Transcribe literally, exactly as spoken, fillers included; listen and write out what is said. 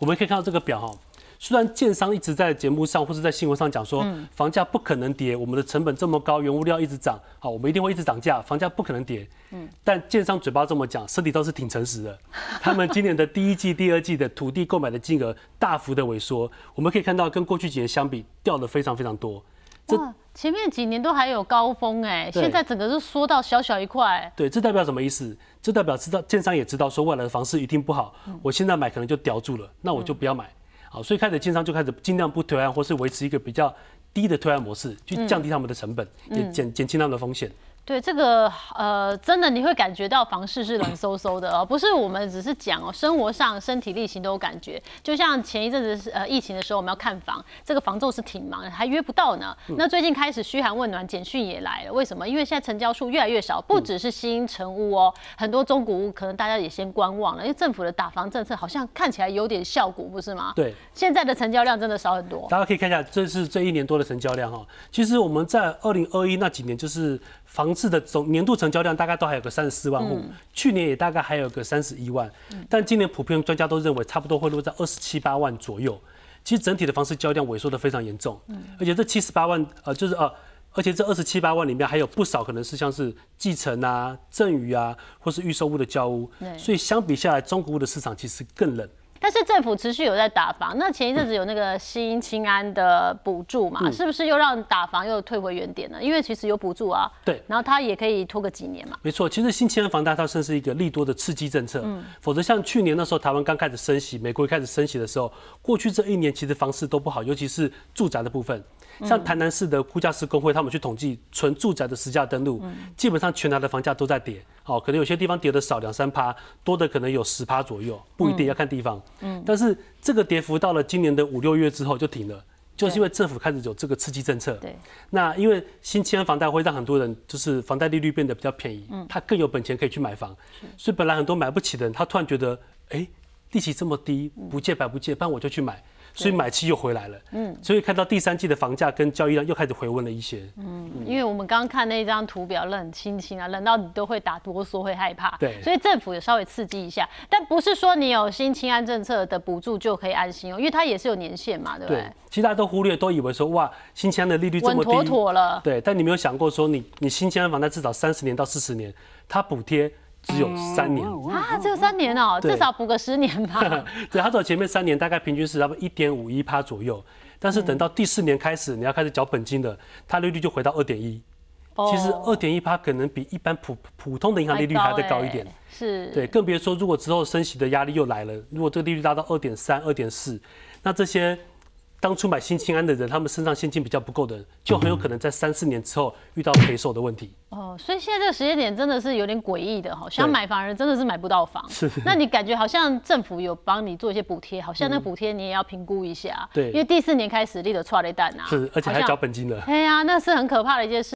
我们可以看到这个表哈，虽然建商一直在节目上或是在新闻上讲说房价不可能跌，我们的成本这么高，原物料一直涨，好，我们一定会一直涨价，房价不可能跌。嗯，但建商嘴巴这么讲，身体倒是挺诚实的。他们今年的第一季、第二季的土地购买的金额大幅的萎缩，我们可以看到跟过去几年相比掉的非常非常多。 哇，前面几年都还有高峰哎，现在整个是缩到小小一块。对，这代表什么意思？这代表知道建商也知道说未来的房市一定不好，嗯、我现在买可能就叼住了，那我就不要买。嗯、好，所以开始建商就开始尽量不推案，或是维持一个比较低的推案模式，去降低他们的成本，嗯、也减减轻他们的风险。 对这个呃，真的你会感觉到房市是冷飕飕的哦，不是我们只是讲哦，生活上身体力行都有感觉。就像前一阵子呃疫情的时候，我们要看房，这个房仲是挺忙的，还约不到呢。那最近开始嘘寒问暖，简讯也来了，为什么？因为现在成交数越来越少，不只是新成屋哦，很多中古屋可能大家也先观望了，因为政府的打房政策好像看起来有点效果，不是吗？对，现在的成交量真的少很多。大家可以看一下，这是这一年多的成交量哦。其实我们在二零二一那几年就是房 房市的总年度成交量大概都还有个三十四万户，嗯、去年也大概还有个三十一万，嗯、但今年普遍专家都认为差不多会落在二十七八万左右。其实整体的房市交易量萎缩的非常严重，嗯、而且这七十八万呃就是呃，而且这二十七八万里面还有不少可能是像是继承啊、赠与啊，或是预售屋的交屋，所以相比下来，中古屋的市场其实更冷。 但是政府持续有在打房，那前一阵子有那个新青安的补助嘛，嗯、是不是又让打房又退回原点呢？因为其实有补助啊，对，然后它也可以拖个几年嘛。没错，其实新青安房贷它算是一个利多的刺激政策，嗯、否则像去年那时候台湾刚开始升息，美国开始升息的时候，过去这一年其实房市都不好，尤其是住宅的部分。 像台南市的估价师公会，他们去统计纯住宅的实价登录，嗯、基本上全台的房价都在跌，好、哦，可能有些地方跌的少两三趴，多的可能有十趴左右，不一定、嗯、要看地方。嗯、但是这个跌幅到了今年的五六月之后就停了，就是因为政府开始有这个刺激政策。对，那因为新青安房贷会让很多人就是房贷利率变得比较便宜，嗯、他更有本钱可以去买房，所以本来很多买不起的人，他突然觉得，哎、欸，利息这么低，不借白不借，不然我就去买。 所以买气又回来了，嗯，所以看到第三季的房价跟交易量又开始回温了一些，嗯，因为我们刚刚看那张图表冷清清啊，冷到你都会打哆嗦，会害怕，对，所以政府也稍微刺激一下，但不是说你有新青安政策的补助就可以安心哦，因为它也是有年限嘛，对不对？对，其实大家都忽略，都以为说哇，新青安的利率这么低，稳妥妥了，对，但你没有想过说你你新青安房贷至少三十年到四十年，它补贴。 只有三年啊，只有三年哦，至少补个十年吧。对，它走前面三年大概平均是差不多一点五一趴左右，但是等到第四年开始，你要开始缴本金的，它利率就回到二点一。其实二点一趴可能比一般普普通的银行利率还要再高一点。是。对，更别说如果之后升息的压力又来了，如果这个利率达到二点三、二点四，那这些当初买新青安的人，他们身上现金比较不够的人，就很有可能在三四年之后遇到赔售的问题。 哦，所以现在这个时间点真的是有点诡异的哈，想买房的人真的是买不到房。是，那你感觉好像政府有帮你做一些补贴，好像那补贴你也要评估一下。对、嗯，因为第四年开始立的错雷蛋啊，是，而且还要缴本金了。哎呀，那是很可怕的一件事。